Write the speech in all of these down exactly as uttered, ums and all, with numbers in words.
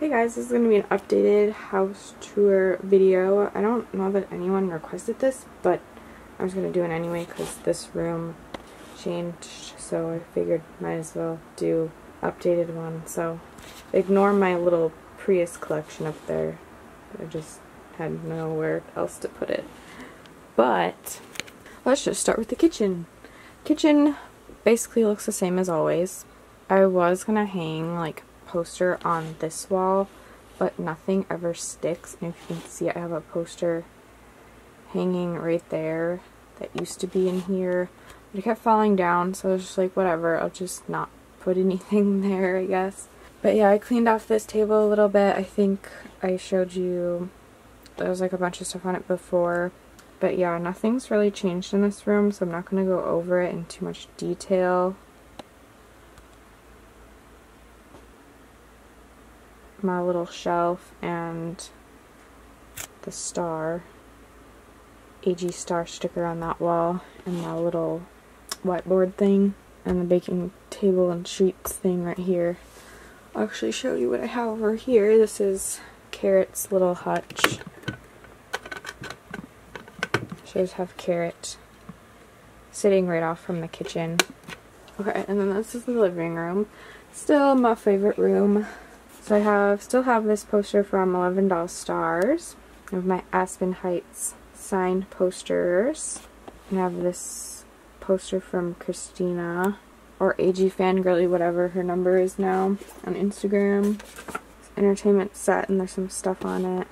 Hey guys, this is going to be an updated house tour video. I don't know that anyone requested this, but I was going to do it anyway because this room changed, so I figured might as well do updated one. So ignore my little Prius collection up there. I just had nowhere else to put it. But let's just start with the kitchen. Kitchen basically looks the same as always. I was going to hang like poster on this wall, but nothing ever sticks. And if you can see, I have a poster hanging right there that used to be in here, but it kept falling down, so I was just like, whatever, I'll just not put anything there, I guess. But yeah, I cleaned off this table a little bit. I think I showed you there was like a bunch of stuff on it before, but yeah, nothing's really changed in this room, so I'm not going to go over it in too much detail. My little shelf and the star, A G star sticker on that wall, and my little whiteboard thing, and the baking table and sheets thing right here. I'll actually show you what I have over here. This is Carrot's little hutch. I should have Carrot sitting right off from the kitchen. Okay, and then this is the living room. Still my favorite room. So I have still have this poster from Eleven Doll Stars. I have my Aspen Heights signed posters. I have this poster from Christina, or A G Fangirly, whatever her number is now, on Instagram. It's entertainment set, and there's some stuff on it.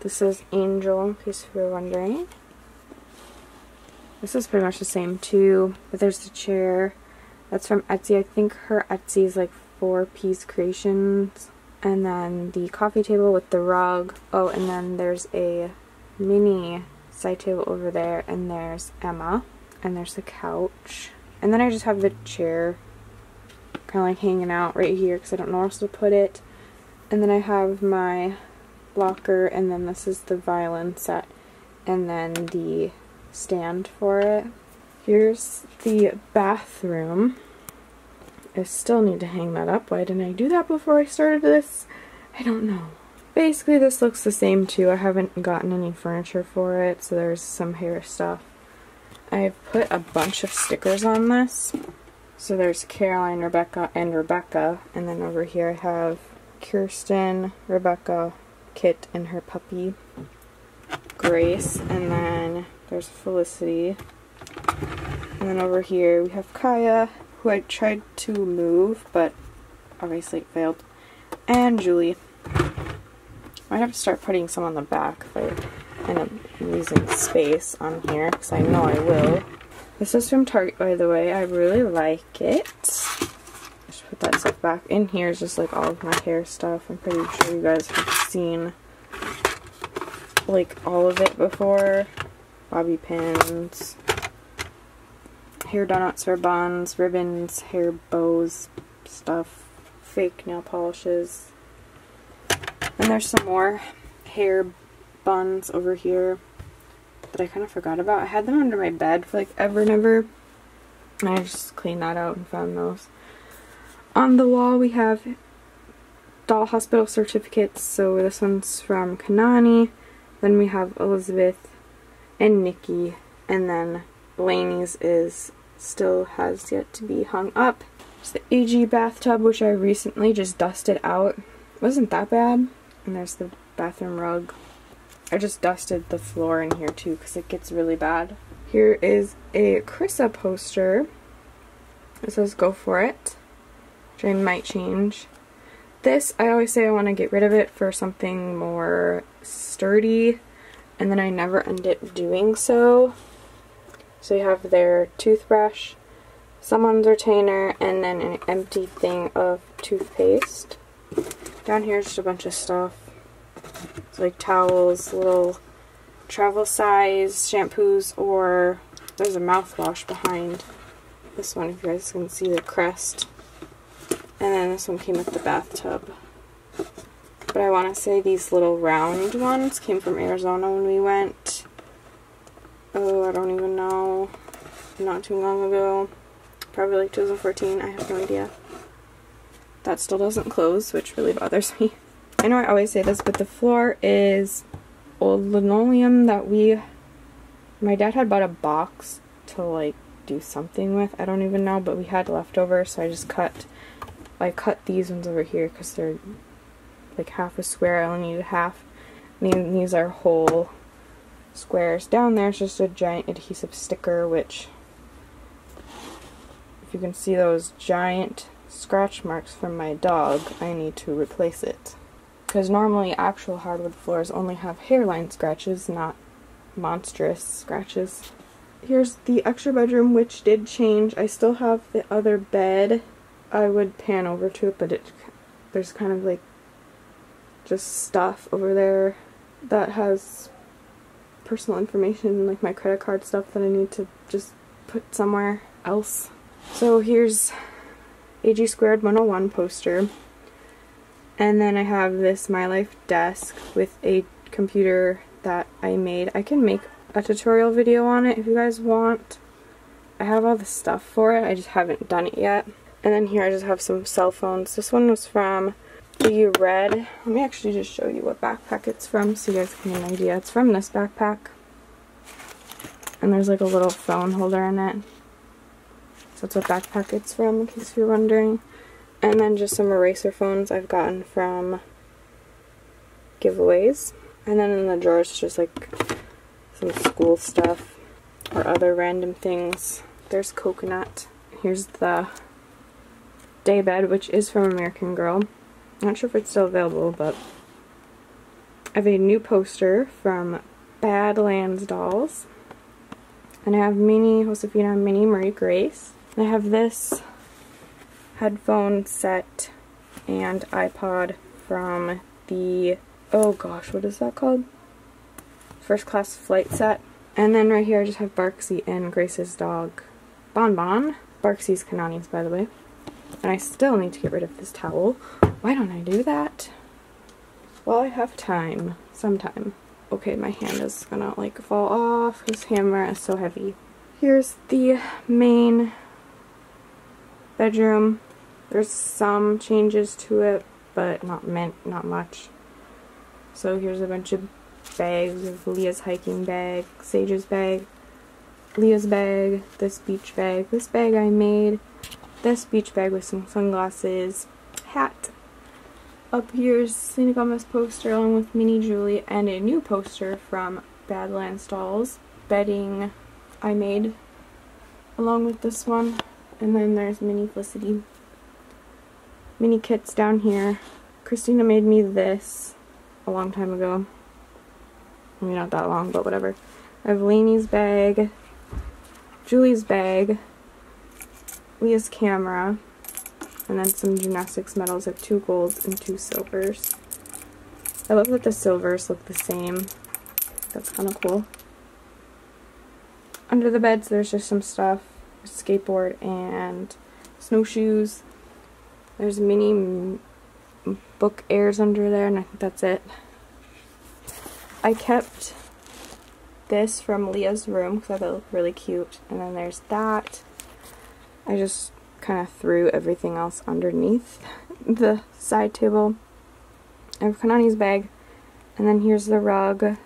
This is Angel, in case you were wondering. This is pretty much the same too, but there's the chair. That's from Etsy. I think her Etsy is like Four Piece Creations. And then the coffee table with the rug. Oh, and then there's a mini side table over there. And there's Emma. And there's the couch. And then I just have the chair kind of like hanging out right here because I don't know where else to put it. And then I have my blocker. And then this is the violin set. And then the stand for it. Here's the bathroom. I still need to hang that up. Why didn't I do that before I started this? I don't know. Basically this looks the same too. I haven't gotten any furniture for it, so there's some hair stuff. I've put a bunch of stickers on this. So there's Caroline, Rebecca, and Rebecca. And then over here I have Kirsten, Rebecca, Kit, and her puppy, Grace. And then there's Felicity. And then over here we have Kaya, who I tried to move, but obviously it failed. And Julie. I have to start putting some on the back if I end up losing space on here, because I know I will. This is from Target, by the way. I really like it. I should put that stuff back. In here is just like all of my hair stuff. I'm pretty sure you guys have seen like all of it before. Bobby pins, hair donuts or buns, ribbons, hair bows, stuff, fake nail polishes. And there's some more hair buns over here that I kind of forgot about. I had them under my bed for like ever and ever. And I just cleaned that out and found those. On the wall we have doll hospital certificates. So this one's from Kanani. Then we have Elizabeth and Nikki. And then Laney's is... still has yet to be hung up. It's the A G bathtub, which I recently just dusted out. It wasn't that bad. And there's the bathroom rug. I just dusted the floor in here too because it gets really bad. Here is a Chrissa poster. It says go for it, which I might change. This, I always say I want to get rid of it for something more sturdy, and then I never end up doing so. So you have their toothbrush, someone's retainer, and then an empty thing of toothpaste. Down here is just a bunch of stuff. It's like towels, little travel size shampoos, or there's a mouthwash behind this one if you guys can see the crest. And then this one came with the bathtub. But I want to say these little round ones came from Arizona when we went. Oh, I don't even know. Not too long ago. Probably like twenty fourteen. I have no idea. That still doesn't close, which really bothers me. I know I always say this, but the floor is old linoleum that we... My dad had bought a box to, like, do something with. I don't even know, but we had leftover, so I just cut... I cut these ones over here because they're, like, half a square. I only needed half. And these are whole squares. Down there, it's just a giant adhesive sticker, which... If you can see those giant scratch marks from my dog, I need to replace it. Because normally actual hardwood floors only have hairline scratches, not monstrous scratches. Here's the extra bedroom, which did change. I still have the other bed. I would pan over to it, but it there's kind of like just stuff over there that has personal information, like my credit card stuff that I need to just put somewhere else. So here's A G Squared one oh one poster. And then I have this My Life desk with a computer that I made. I can make a tutorial video on it if you guys want. I have all the stuff for it, I just haven't done it yet. And then here I just have some cell phones. This one was from the Red. Let me actually just show you what backpack it's from so you guys can get an idea. It's from this backpack. And there's like a little phone holder in it. So that's what backpack it's from, in case you're wondering. And then just some eraser phones I've gotten from giveaways. And then in the drawers, it's just like some school stuff or other random things. There's Coconut. Here's the daybed, which is from American Girl. I'm not sure if it's still available, but I have a new poster from Badlands Dolls. And I have mini Josefina, mini Marie Grace. And I have this headphone set and iPod from the, oh gosh, what is that called? First Class Flight Set. And then right here I just have Barksy and Grace's dog, Bon Bon. Barksy's Kanani's, by the way. And I still need to get rid of this towel. Why don't I do that? Well, I have time. Sometime. Okay, my hand is gonna like fall off. This hammer is so heavy. Here's the main bedroom. There's some changes to it, but not meant, not much. So here's a bunch of bags. There's Leah's hiking bag, Sage's bag, Leah's bag, this beach bag, this bag I made, this beach bag with some sunglasses, hat. Up here's Selena Gomez's poster along with mini Julie and a new poster from Badlands Dolls, bedding I made along with this one. And then there's mini Felicity. Mini kits down here. Christina made me this a long time ago. I mean, not that long, but whatever. I have Laney's bag, Julie's bag, Leah's camera, and then some gymnastics medals. I have two golds and two silvers. I love that the silvers look the same. That's kind of cool. Under the beds, there's just some stuff. Skateboard and snowshoes. There's mini book airs under there, and I think that's it. I kept this from Leah's room because I thought it looked really cute. And then there's that. I just kind of threw everything else underneath the side table. I have Kanani's bag. And then here's the rug.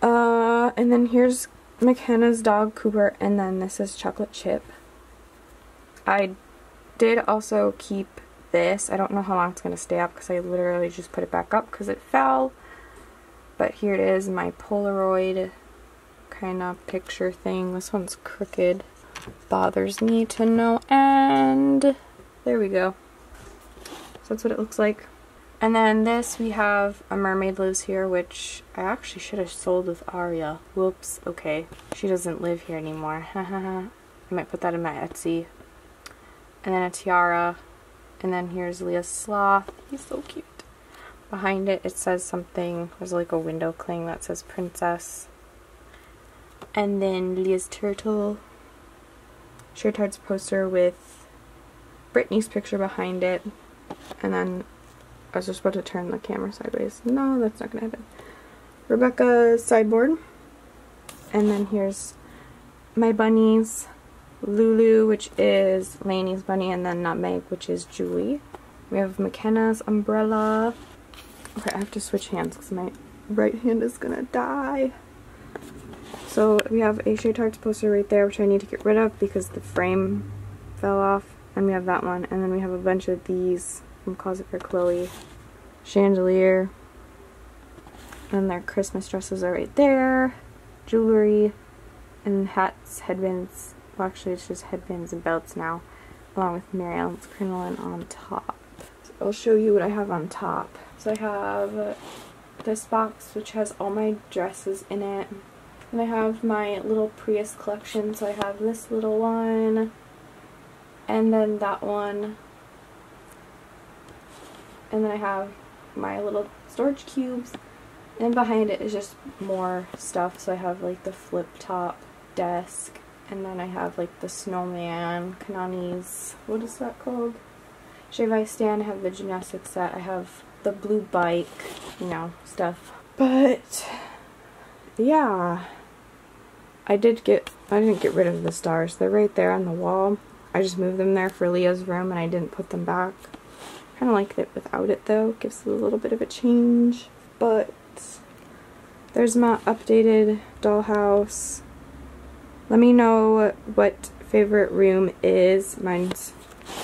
Uh, and then here's McKenna's dog, Cooper, and then this is Chocolate Chip. I did also keep this. I don't know how long it's going to stay up because I literally just put it back up because it fell. But here it is, my Polaroid kind of picture thing. This one's crooked. Bothers me to no end. There we go. So that's what it looks like. And then this, we have A Mermaid Lives Here, which I actually should have sold with Aria. Whoops, okay. She doesn't live here anymore. I might put that in my Etsy. And then a tiara. And then here's Leah's sloth. He's so cute. Behind it, it says something. There's like a window cling that says princess. And then Leah's turtle. Shea Tarts poster with Brittany's picture behind it. And then... I was just about to turn the camera sideways. No, that's not gonna happen. Rebecca's sideboard. And then here's my bunnies. Lulu, which is Laney's bunny, and then Nutmeg, which is Julie. We have McKenna's umbrella. Okay, I have to switch hands because my right hand is gonna die. So we have a Shea Tarts poster right there, which I need to get rid of because the frame fell off. And we have that one. And then we have a bunch of these from Closet for Chloe. Chandelier. And their Christmas dresses are right there. Jewelry. And hats, headbands. Well, actually, it's just headbands and belts now. Along with Mary Ellen's crinoline on top. So I'll show you what I have on top. So I have this box, which has all my dresses in it. And I have my little Prius collection. So I have this little one. And then that one. And then I have my little storage cubes. And behind it is just more stuff. So I have like the flip top desk. And then I have like the snowman, Kanani's, what is that called? Shave-I-Stan. I have the gymnastics set. I have the blue bike, you know, stuff. But yeah, I did get, I didn't get rid of the stars. They're right there on the wall. I just moved them there for Leah's room and I didn't put them back. Kind of like it without it though. Gives it a little bit of a change. But there's my updated dollhouse. Let me know what favorite room is. Mine's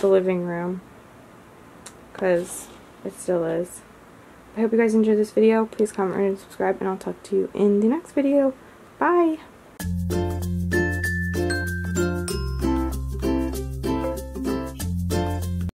the living room, because it still is. I hope you guys enjoyed this video. Please comment, rate, and subscribe, and I'll talk to you in the next video. Bye!